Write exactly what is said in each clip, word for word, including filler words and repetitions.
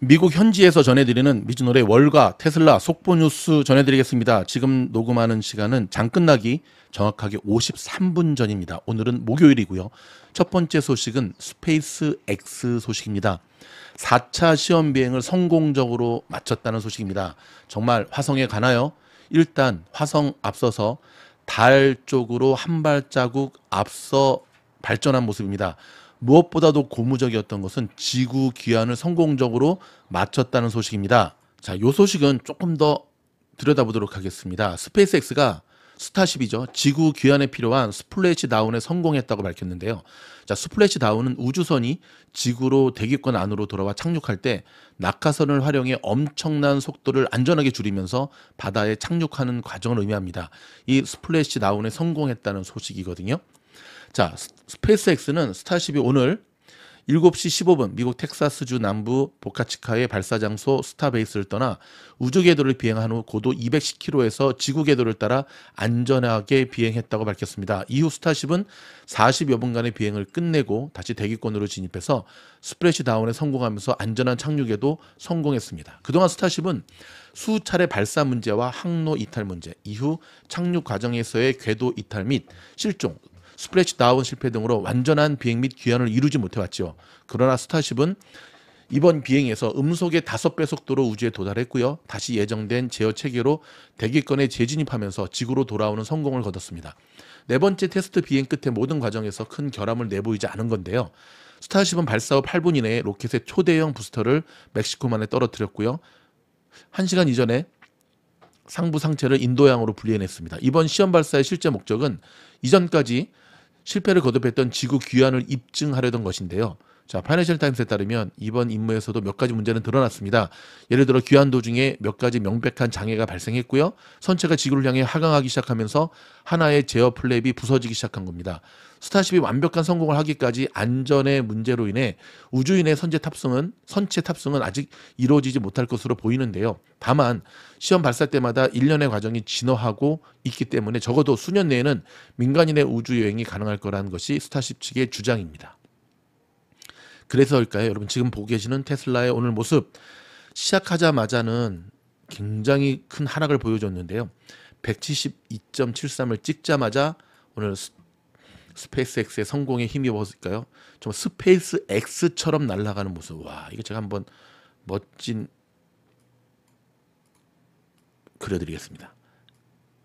미국 현지에서 전해드리는 미즈노의 월가, 테슬라, 속보 뉴스 전해드리겠습니다. 지금 녹음하는 시간은 장 끝나기 정확하게 오십삼 분 전입니다. 오늘은 목요일이고요. 첫 번째 소식은 스페이스X 소식입니다. 사 차 시험 비행을 성공적으로 마쳤다는 소식입니다. 정말 화성에 가나요? 일단 화성 앞서서 달 쪽으로 한 발자국 앞서 발전한 모습입니다. 무엇보다도 고무적이었던 것은 지구 귀환을 성공적으로 마쳤다는 소식입니다. 자, 이 소식은 조금 더 들여다보도록 하겠습니다. 스페이스X가 스타쉽이죠. 지구 귀환에 필요한 스플래시 다운에 성공했다고 밝혔는데요. 자, 스플래시 다운은 우주선이 지구로 대기권 안으로 돌아와 착륙할 때 낙하선을 활용해 엄청난 속도를 안전하게 줄이면서 바다에 착륙하는 과정을 의미합니다. 이 스플래시 다운에 성공했다는 소식이거든요. 자, 스페이스X는 스타쉽이 오늘 일곱 시 십오 분 미국 텍사스주 남부 보카치카의 발사 장소 스타베이스를 떠나 우주 궤도를 비행한 후 고도 이백십 킬로미터에서 지구 궤도를 따라 안전하게 비행했다고 밝혔습니다. 이후 스타쉽은 사십여 분간의 비행을 끝내고 다시 대기권으로 진입해서 스플래시 다운에 성공하면서 안전한 착륙에도 성공했습니다. 그동안 스타쉽은 수차례 발사 문제와 항로 이탈 문제, 이후 착륙 과정에서의 궤도 이탈 및 실종, 스플래시 다운 실패 등으로 완전한 비행 및 귀환을 이루지 못해왔죠. 그러나 스타쉽은 이번 비행에서 음속의 다섯 배 속도로 우주에 도달했고요. 다시 예정된 제어 체계로 대기권에 재진입하면서 지구로 돌아오는 성공을 거뒀습니다. 네 번째 테스트 비행 끝에 모든 과정에서 큰 결함을 내보이지 않은 건데요. 스타쉽은 발사 후 팔 분 이내에 로켓의 초대형 부스터를 멕시코만에 떨어뜨렸고요. 한 시간 이전에 상부 상체를 인도양으로 분리해냈습니다. 이번 시험 발사의 실제 목적은 이전까지 실패를 거듭했던 지구 귀환을 입증하려던 것인데요. 자, 파이낸셜 타임스에 따르면 이번 임무에서도 몇 가지 문제는 드러났습니다. 예를 들어 귀환 도중에 몇 가지 명백한 장애가 발생했고요. 선체가 지구를 향해 하강하기 시작하면서 하나의 제어 플랩이 부서지기 시작한 겁니다. 스타쉽이 완벽한 성공을 하기까지 안전의 문제로 인해 우주인의 선체 탑승은, 선체 탑승은 아직 이루어지지 못할 것으로 보이는데요. 다만 시험 발사 때마다 일련의 과정이 진화하고 있기 때문에 적어도 수년 내에는 민간인의 우주여행이 가능할 거라는 것이 스타쉽 측의 주장입니다. 그래서일까요? 여러분 지금 보고 계시는 테슬라의 오늘 모습, 시작하자마자는 굉장히 큰 하락을 보여줬는데요. 백칠십이 점 칠삼을 찍자마자 오늘 스페이스X의 성공에 힘입었을까요? 정말 스페이스X처럼 날아가는 모습. 와, 이거 제가 한번 멋진 그려드리겠습니다.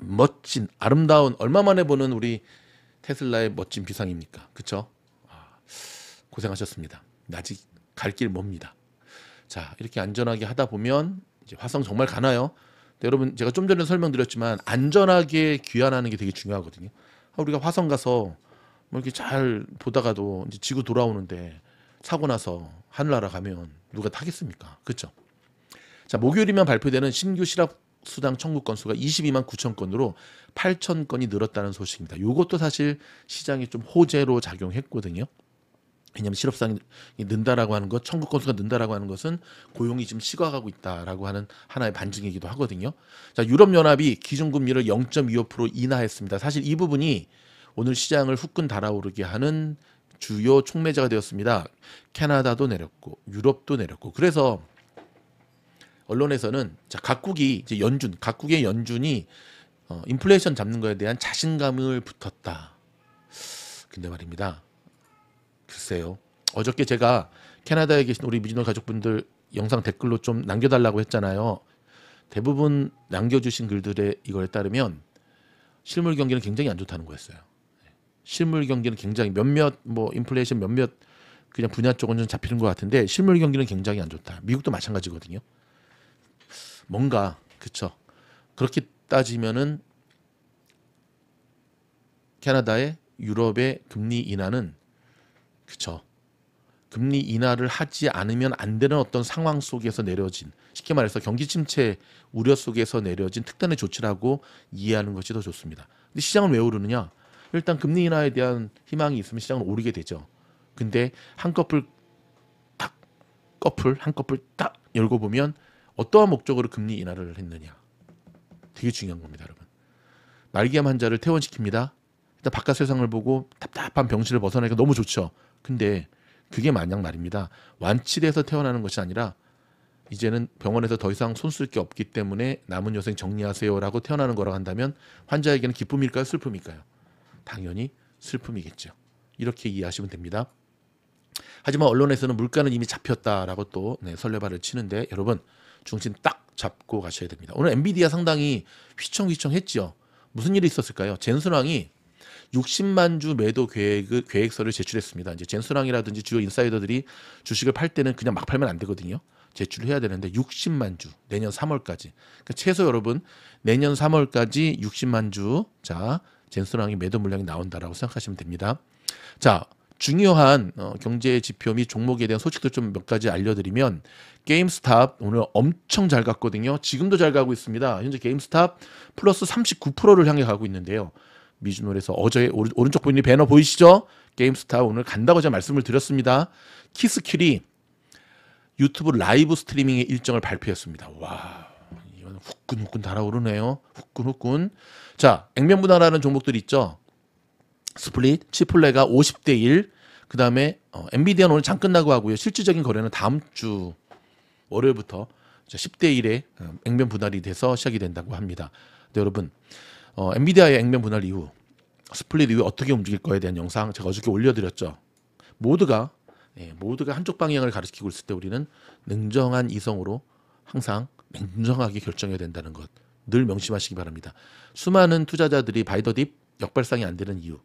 멋진, 아름다운, 얼마만에 보는 우리 테슬라의 멋진 비상입니까? 그쵸? 고생하셨습니다. 아직 갈 길 멉니다. 자, 이렇게 안전하게 하다 보면 이제 화성 정말 가나요? 근데 여러분 제가 좀 전에 설명드렸지만 안전하게 귀환하는 게 되게 중요하거든요. 우리가 화성 가서 뭐 이렇게 잘 보다가도 이제 지구 돌아오는데 사고 나서 하늘나라 가면 누가 타겠습니까? 그렇죠? 자, 목요일이면 발표되는 신규 실업 수당 청구 건수가 이십이만 구천 건으로 팔천 건이 늘었다는 소식입니다. 이것도 사실 시장이 좀 호재로 작용했거든요. 왜냐하면 실업상이 는다라고 하는 것, 청구 건수가 는다라고 하는 것은 고용이 지금 식어가고 있다라고 하는 하나의 반증이기도 하거든요. 자, 유럽연합이 기준금리를 영 점 이오 퍼센트 인하했습니다. 사실 이 부분이 오늘 시장을 후끈 달아오르게 하는 주요 촉매제가 되었습니다. 캐나다도 내렸고 유럽도 내렸고, 그래서 언론에서는 자, 각국이 이제 연준, 각국의 연준이 어, 인플레이션 잡는 거에 대한 자신감을 붙었다. 근데 말입니다. 글쎄요. 어저께 제가 캐나다에 계신 우리 미즈노 가족분들 영상 댓글로 좀 남겨달라고 했잖아요. 대부분 남겨주신 글들의 이거에 따르면 실물 경기는 굉장히 안 좋다는 거였어요. 실물 경기는 굉장히 몇몇 뭐 인플레이션 몇몇 그냥 분야 쪽은 좀 잡히는 것 같은데 실물 경기는 굉장히 안 좋다. 미국도 마찬가지거든요. 뭔가 그쵸. 그렇게 따지면은 캐나다의 유럽의 금리 인하는 그쵸. 금리 인하를 하지 않으면 안 되는 어떤 상황 속에서 내려진, 쉽게 말해서 경기 침체 우려 속에서 내려진 특단의 조치라고 이해하는 것이 더 좋습니다. 근데 시장은 왜 오르느냐? 일단 금리 인하에 대한 희망이 있으면 시장은 오르게 되죠. 근데 한 커플 딱, 커플 한 커플 딱 열고 보면 어떠한 목적으로 금리 인하를 했느냐? 되게 중요한 겁니다, 여러분. 말기암 환자를 퇴원시킵니다. 일단 바깥 세상을 보고 답답한 병실을 벗어나니까 너무 좋죠. 근데 그게 만약 말입니다. 완치돼서 태어나는 것이 아니라 이제는 병원에서 더 이상 손쓸 게 없기 때문에 남은 여생 정리하세요라고 태어나는 거라고 한다면 환자에게는 기쁨일까요? 슬픔일까요? 당연히 슬픔이겠죠. 이렇게 이해하시면 됩니다. 하지만 언론에서는 물가는 이미 잡혔다라고 또 네, 설레발을 치는데 여러분 중심 딱 잡고 가셔야 됩니다. 오늘 엔비디아 상당히 휘청휘청했죠. 무슨 일이 있었을까요? 젠슨왕이 육십만 주 매도 계획을, 계획서를 제출했습니다. 이제 젠슨왕이라든지 주요 인사이더들이 주식을 팔 때는 그냥 막 팔면 안 되거든요. 제출을 해야 되는데 육십만 주 내년 삼월까지. 그러니까 최소 여러분 내년 삼월까지 육십만 주 자 젠슨왕이 매도 물량이 나온다라고 생각하시면 됩니다. 자. 중요한 경제 지표 및 종목에 대한 소식도 좀 몇 가지 알려드리면 게임스탑 오늘 엄청 잘 갔거든요. 지금도 잘 가고 있습니다. 현재 게임스탑 플러스 삼십구 퍼센트를 향해 가고 있는데요. 미주놀에서 어제 오른쪽 보이는 배너 보이시죠? 게임스탑 오늘 간다고 제가 말씀을 드렸습니다. 키스킬이 유튜브 라이브 스트리밍의 일정을 발표했습니다. 와, 이건 후끈후끈 달아오르네요. 후끈후끈. 자, 액면분할하는 종목들 있죠? 스플릿, 치폴레가 오십 대 일, 그 다음에 어, 엔비디아는 오늘 장 끝나고 하고요. 실질적인 거래는 다음 주 월요일부터 십 대 일에 액면 분할이 돼서 시작이 된다고 합니다. 네, 여러분, 어, 엔비디아의 액면 분할 이후, 스플릿 이후 어떻게 움직일 거에 대한 영상 제가 어저께 올려드렸죠. 모두가, 예, 모두가 한쪽 방향을 가리키고 있을 때 우리는 냉정한 이성으로 항상 냉정하게 결정해야 된다는 것 늘 명심하시기 바랍니다. 수많은 투자자들이 바이더딥 역발상이 안 되는 이유.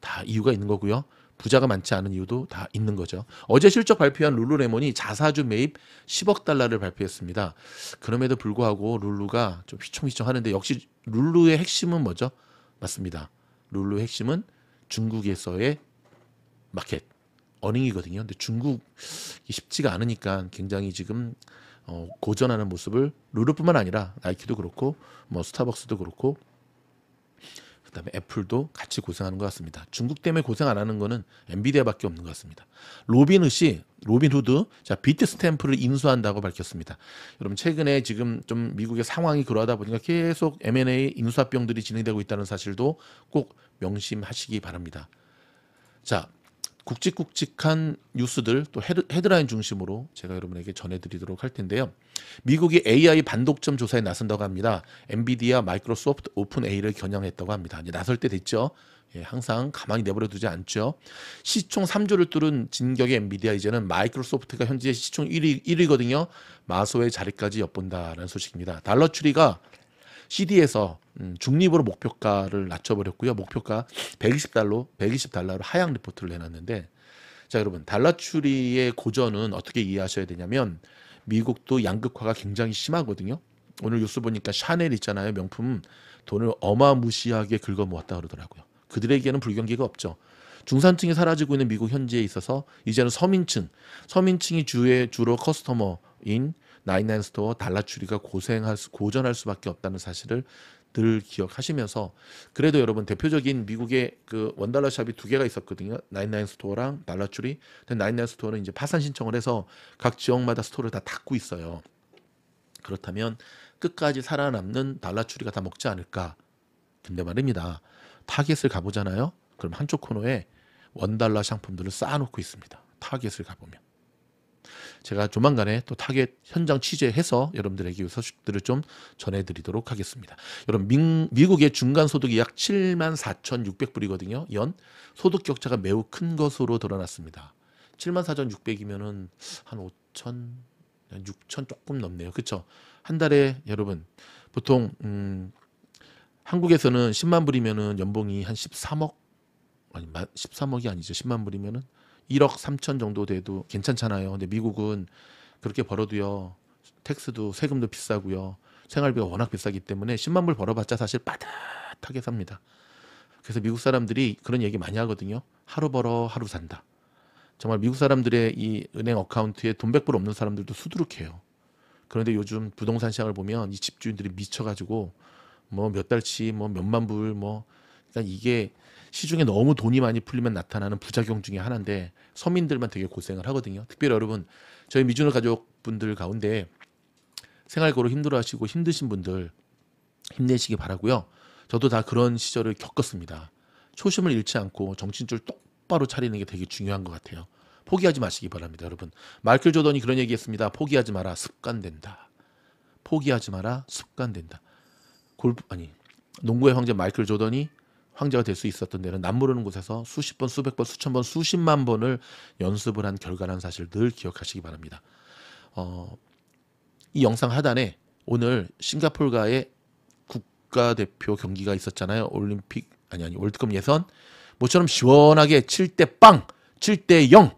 다 이유가 있는 거고요. 부자가 많지 않은 이유도 다 있는 거죠. 어제 실적 발표한 룰루레몬이 자사주 매입 십억 달러를 발표했습니다. 그럼에도 불구하고 룰루가 좀 휘청휘청 하는데 역시 룰루의 핵심은 뭐죠? 맞습니다. 룰루의 핵심은 중국에서의 마켓, 어닝이거든요. 근데 중국이 쉽지가 않으니까 굉장히 지금 어, 고전하는 모습을 룰루뿐만 아니라 나이키도 그렇고 뭐 스타벅스도 그렇고 그다음에 애플도 같이 고생하는 것 같습니다. 중국 때문에 고생 안 하는 거는 엔비디아밖에 없는 것 같습니다. 로빈훗이 로빈후드 자 비트 스탬프를 인수한다고 밝혔습니다. 여러분 최근에 지금 좀 미국의 상황이 그러하다 보니까 계속 엠 앤 에이 인수합병들이 진행되고 있다는 사실도 꼭 명심하시기 바랍니다. 자 굵직굵직한 뉴스들 또 헤드, 헤드라인 중심으로 제가 여러분에게 전해드리도록 할 텐데요. 미국이 에이 아이 반독점 조사에 나선다고 합니다. 엔비디아, 마이크로소프트, 오픈에이를 겨냥했다고 합니다. 이제 나설 때 됐죠. 예, 항상 가만히 내버려 두지 않죠. 시총 삼 조를 뚫은 진격의 엔비디아 이제는 마이크로소프트가 현재 시총 일 위, 일 위거든요. 마소의 자리까지 엿본다라는 소식입니다. 달러 추리가 씨디에서 중립으로 목표가를 낮춰버렸고요. 목표가 백이십 달러, 백이십 달러로 하향 리포트를 해놨는데 자 여러분 달러 추리의 고전은 어떻게 이해하셔야 되냐면 미국도 양극화가 굉장히 심하거든요. 오늘 뉴스 보니까 샤넬 있잖아요. 명품 돈을 어마무시하게 긁어모았다 그러더라고요. 그들에게는 불경기가 없죠. 중산층이 사라지고 있는 미국 현지에 있어서 이제는 서민층, 서민층이 주의, 주로 커스터머인 나인나인스토어 달러 추리가 고생할 수, 고전할 수밖에 없다는 사실을 늘 기억하시면서 그래도 여러분 대표적인 미국의 그 원달러 샵이 두 개가 있었거든요. 나인나인스토어랑 달러 추리. 근데 나인나인스토어는 이제 파산 신청을 해서 각 지역마다 스토어를 다 닫고 있어요. 그렇다면 끝까지 살아남는 달러 추리가 다 먹지 않을까. 근데 말입니다. 타겟을 가보잖아요. 그럼 한쪽 코너에 원달러 상품들을 쌓아놓고 있습니다. 타겟을 가보면. 제가 조만간에 또 타겟 현장 취재해서 여러분들에게 소식들을 좀 전해드리도록 하겠습니다. 여러분 미, 미국의 중간소득이 약 칠만 사천육백 불이거든요. 연 소득 격차가 매우 큰 것으로 드러났습니다. 칠만 사천육백이면은 한 오천, 육천 조금 넘네요. 그렇죠? 한 달에 여러분 보통 음, 한국에서는 십만 불이면은 연봉이 한 십삼억 아니 십삼억이 아니죠. 십만 불이면은 일억 삼천 정도 돼도 괜찮잖아요. 근데 미국은 그렇게 벌어도요. 택스도 세금도 비싸고요. 생활비가 워낙 비싸기 때문에 십만 불 벌어봤자 사실 빠듯하게 삽니다. 그래서 미국 사람들이 그런 얘기 많이 하거든요. 하루 벌어 하루 산다. 정말 미국 사람들의 이 은행 어카운트에 돈 백 불 없는 사람들도 수두룩해요. 그런데 요즘 부동산 시장을 보면 이 집주인들이 미쳐가지고 뭐 몇 달치 뭐 몇만 불 뭐 그러니까 이게 시중에 너무 돈이 많이 풀리면 나타나는 부작용 중에 하나인데 서민들만 되게 고생을 하거든요. 특별히 여러분 저희 미주노 가족분들 가운데 생활고로 힘들어하시고 힘드신 분들 힘내시기 바라고요. 저도 다 그런 시절을 겪었습니다. 초심을 잃지 않고 정신줄 똑바로 차리는 게 되게 중요한 것 같아요. 포기하지 마시기 바랍니다. 여러분, 마이클 조던이 그런 얘기했습니다. 포기하지 마라, 습관된다. 포기하지 마라, 습관된다. 골프, 아니 농구의 황제 마이클 조던이 황제가 될 수 있었던 데는 남모르는 곳에서 수십 번, 수백 번, 수천 번, 수십만 번을 연습을 한 결과라는 사실 늘 기억하시기 바랍니다. 어, 이 영상 하단에 오늘 싱가포르가의 국가대표 경기가 있었잖아요. 올림픽 아니 아니 월드컵 예선. 모처럼 시원하게 칠 대 빵, 칠 대 영.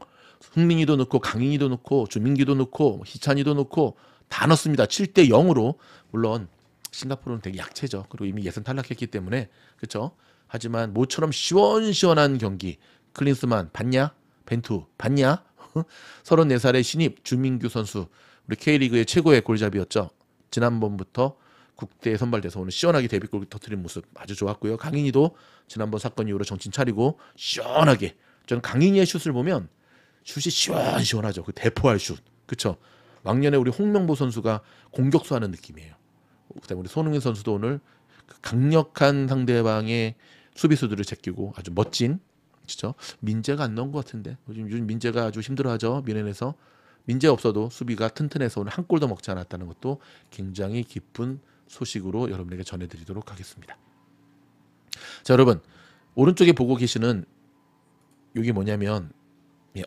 흥민이도 넣고 강인이도 넣고 주민기도 넣고 희찬이도 넣고 다 넣습니다. 칠 대 영으로. 물론 싱가포르는 되게 약체죠. 그리고 이미 예선 탈락했기 때문에. 그렇죠? 하지만 모처럼 시원시원한 경기. 클린스만 봤냐? 벤투 봤냐? 서른네 살의 신입 주민규 선수. 우리 K리그의 최고의 골잡이였죠. 지난번부터 국대에 선발돼서 오늘 시원하게 데뷔골 터뜨린 모습 아주 좋았고요. 강인이도 지난번 사건 이후로 정신 차리고 시원하게. 저는 강인이의 슛을 보면 슛이 시원시원하죠. 그 대포할 슛. 그렇죠? 왕년에 우리 홍명보 선수가 공격수 하는 느낌이에요. 그다음에 우리 손흥민 선수도 오늘 강력한 상대방의 수비수들을 제끼고 아주 멋진. 그렇죠? 민재가 안 넣은 것 같은데. 요즘 민재가 아주 힘들어하죠. 미넨에서. 민재 없어도 수비가 튼튼해서 오늘 한 골도 먹지 않았다는 것도 굉장히 기쁜 소식으로 여러분에게 전해드리도록 하겠습니다. 자, 여러분 오른쪽에 보고 계시는 이게 뭐냐면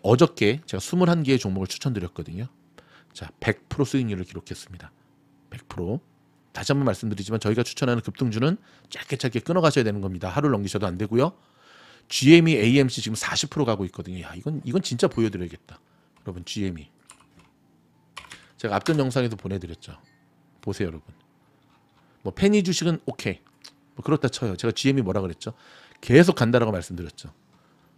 어저께 제가 스물한 개의 종목을 추천드렸거든요. 자, 백 퍼센트 수익률을 기록했습니다. 백 퍼센트. 다시 한번 말씀드리지만 저희가 추천하는 급등주는 짧게 짧게 끊어가셔야 되는 겁니다. 하루를 넘기셔도 안 되고요. 지엠이, 에이엠씨 지금 사십 퍼센트 가고 있거든요. 야, 이건 이건 진짜 보여드려야겠다. 여러분, 지엠이. 제가 앞전 영상에도 보내드렸죠. 보세요, 여러분. 뭐 페니 주식은 오케이. 뭐 그렇다 쳐요. 제가 지엠이 뭐라 그랬죠? 계속 간다라고 말씀드렸죠.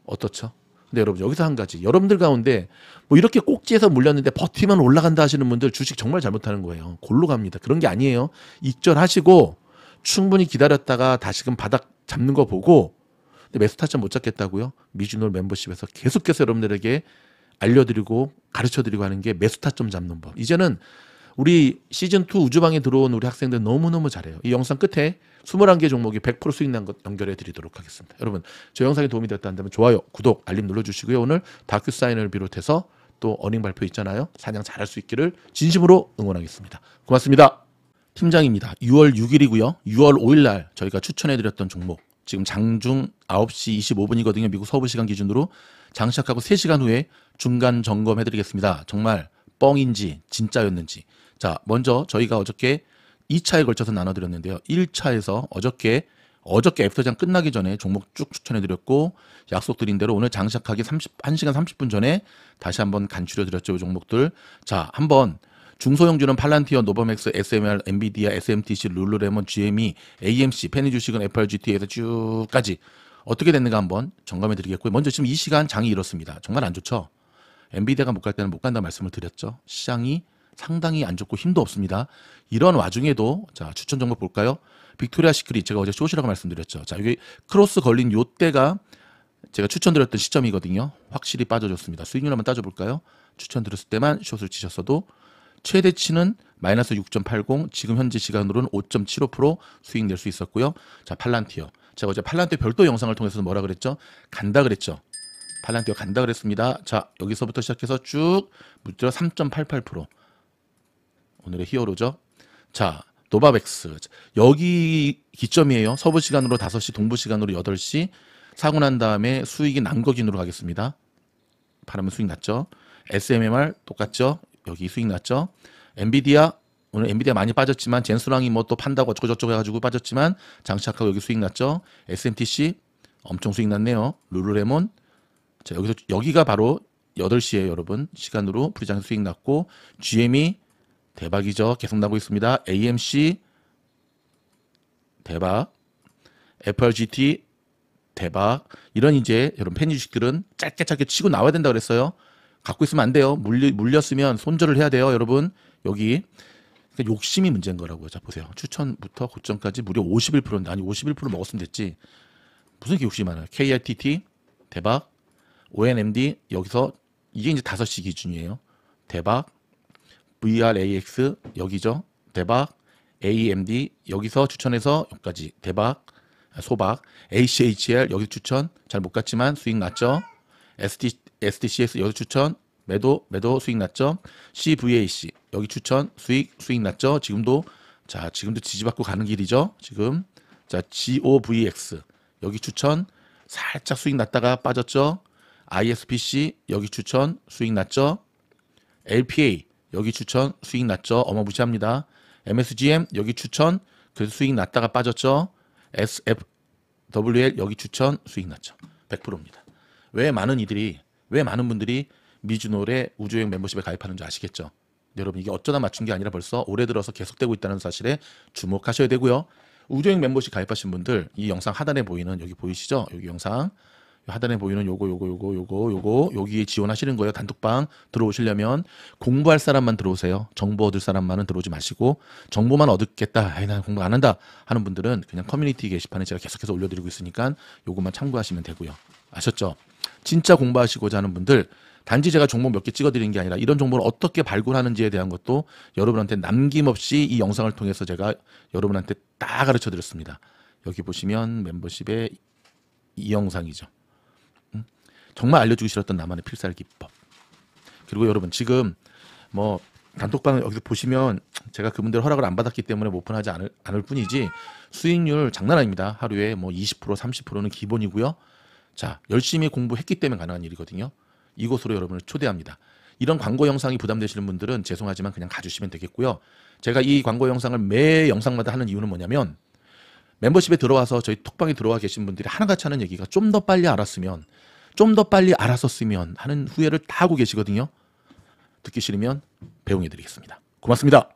어떻죠? 근데 여러분, 여기서 한 가지. 여러분들 가운데 뭐 이렇게 꼭지에서 물렸는데 버티면 올라간다 하시는 분들 주식 정말 잘못하는 거예요. 골로 갑니다. 그런 게 아니에요. 익절하시고 충분히 기다렸다가 다시금 바닥 잡는 거 보고 근데 매수 타점 못 잡겠다고요? 미주놀 멤버십에서 계속해서 여러분들에게 알려드리고 가르쳐드리고 하는 게 매수 타점 잡는 법. 이제는 우리 시즌 투 우주방에 들어온 우리 학생들 너무너무 잘해요. 이 영상 끝에 스물한 개 종목이 백 퍼센트 수익 난 것 연결해드리도록 하겠습니다. 여러분, 저 영상이 도움이 됐다 한다면 좋아요, 구독, 알림 눌러주시고요. 오늘 다큐사인을 비롯해서 또 어닝 발표 있잖아요. 사냥 잘할 수 있기를 진심으로 응원하겠습니다. 고맙습니다. 팀장입니다. 유월 육일이고요. 유월 오일날 저희가 추천해드렸던 종목. 지금 장중 아홉시 이십오분이거든요. 미국 서부시간 기준으로 장 시작하고 세 시간 후에 중간 점검해드리겠습니다. 정말 뻥인지 진짜였는지. 자, 먼저 저희가 어저께 이 차에 걸쳐서 나눠드렸는데요. 일 차에서 어저께 어저께 애프터장 끝나기 전에 종목 쭉 추천해드렸고 약속드린 대로 오늘 장 시작하기 한 시간 삼십 분 전에 다시 한번 간추려드렸죠. 이 종목들. 자, 한번 중소형주는 팔란티어, 노바맥스, 에스엠엘, 엔비디아, 에스엠티씨, 룰루레몬, 지엠이, 에이엠씨, 페니 주식은 에프알지티에서 쭉까지 어떻게 됐는가 한번 점검해 드리겠고요. 먼저 지금 이 시간 장이 이렇습니다. 정말 안 좋죠. 엔비디아가 못 갈 때는 못 간다 말씀을 드렸죠. 시장이 상당히 안 좋고 힘도 없습니다. 이런 와중에도 자, 추천 정보 볼까요? 빅토리아 시크릿 제가 어제 숏이라고 말씀드렸죠. 자, 여기 크로스 걸린 요때가 제가 추천드렸던 시점이거든요. 확실히 빠져줬습니다. 수익률 한번 따져볼까요? 추천드렸을 때만 숏을 치셨어도 최대치는 마이너스 육 점 팔공, 지금 현재 시간으로는 오 점 칠오 퍼센트 수익 낼 수 있었고요. 자, 팔란티어. 제가 어제 팔란티어 별도 영상을 통해서 뭐라 그랬죠? 간다 그랬죠. 팔란티어 간다 그랬습니다. 자, 여기서부터 시작해서 쭉 무려 삼 점 팔팔 퍼센트. 오늘의 히어로죠. 자, 노바백스. 여기 기점이에요. 서부 시간으로 다섯 시, 동부 시간으로 여덟 시. 사고 난 다음에 수익이 난 거 기준으로 가겠습니다. 바람은 수익 났죠. 에스엠엠알 똑같죠. 여기 수익 났죠. 엔비디아 오늘 엔비디아 많이 빠졌지만 젠수랑이 뭐 또 판다고 어쩌고저쩌고 해가지고 빠졌지만 장 시작하고 여기 수익 났죠. 에스엠티씨 엄청 수익 났네요. 룰루레몬. 자, 여기서 여기가 바로 여덟 시에 여러분 시간으로 프리장 수익 났고 지엠이 대박이죠. 계속 나고 있습니다. 에이엠씨 대박. 에프알지티 대박. 이런 이제 이런 팬 주식들은 짧게 짧게 치고 나와야 된다 그랬어요. 갖고 있으면 안 돼요. 물리, 물렸으면 손절을 해야 돼요. 여러분 여기 그러니까 욕심이 문제인 거라고요. 자, 보세요. 추천부터 고점까지 무려 오십일 퍼센트인데 아니 오십일 퍼센트 먹었으면 됐지. 무슨 이렇게 욕심이 많아요. 키트 대박. 오엔엠디 여기서 이게 이제 다섯 시 기준이에요. 대박. 브이알에이엑스 여기죠. 대박. 에이엠디 여기서 추천해서 여기까지 대박. 소박. 에이치에이치엘 여기 추천 잘 못 갔지만 수익 났죠. 에스디, 에스디씨에스 여기 추천 매도 매도 수익 났죠. 씨브이에이씨 여기 추천 수익 수익 났죠. 지금도 자 지금도 지지받고 가는 길이죠. 지금 자 지오브이엑스 여기 추천 살짝 수익 났다가 빠졌죠. 아이에스피씨 여기 추천 수익 났죠. 엘피에이 여기 추천 수익 났죠. 어마무시합니다. 엠에스지엠 여기 추천 그래서 수익 났다가 빠졌죠. 에스에프더블유엘 여기 추천 수익 났죠. 백 퍼센트입니다. 왜 많은 이들이 왜 많은 분들이 미주노의 우주여행 멤버십에 가입하는지 아시겠죠? 여러분 이게 어쩌다 맞춘 게 아니라 벌써 올해 들어서 계속되고 있다는 사실에 주목하셔야 되고요. 우주여행 멤버십 가입하신 분들 이 영상 하단에 보이는 여기 보이시죠? 여기 영상 하단에 보이는 요거 요거 요거 요거 요거 여기에 지원하시는 거예요. 단톡방 들어오시려면 공부할 사람만 들어오세요. 정보 얻을 사람만은 들어오지 마시고 정보만 얻겠다. 아이 난 공부 안 한다 하는 분들은 그냥 커뮤니티 게시판에 제가 계속해서 올려드리고 있으니까 요것만 참고하시면 되고요. 아셨죠? 진짜 공부하시고자 하는 분들 단지 제가 종목 몇 개 찍어드리는 게 아니라 이런 정보를 어떻게 발굴하는지에 대한 것도 여러분한테 남김없이 이 영상을 통해서 제가 여러분한테 다 가르쳐드렸습니다. 여기 보시면 멤버십의 이 영상이죠. 정말 알려주고 싶었던 나만의 필살기법. 그리고 여러분 지금 뭐 단톡방 여기서 보시면 제가 그분들 허락을 안 받았기 때문에 오픈하지 않을, 않을 뿐이지 수익률 장난 아닙니다. 하루에 뭐 이십 퍼센트 삼십 퍼센트는 기본이고요. 자 열심히 공부했기 때문에 가능한 일이거든요. 이곳으로 여러분을 초대합니다. 이런 광고 영상이 부담되시는 분들은 죄송하지만 그냥 가주시면 되겠고요. 제가 이 광고 영상을 매 영상마다 하는 이유는 뭐냐면 멤버십에 들어와서 저희 톡방에 들어와 계신 분들이 하나같이 하는 얘기가 좀 더 빨리 알았으면 좀 더 빨리 알았었으면 하는 후회를 다 하고 계시거든요. 듣기 싫으면 배웅해드리겠습니다. 고맙습니다.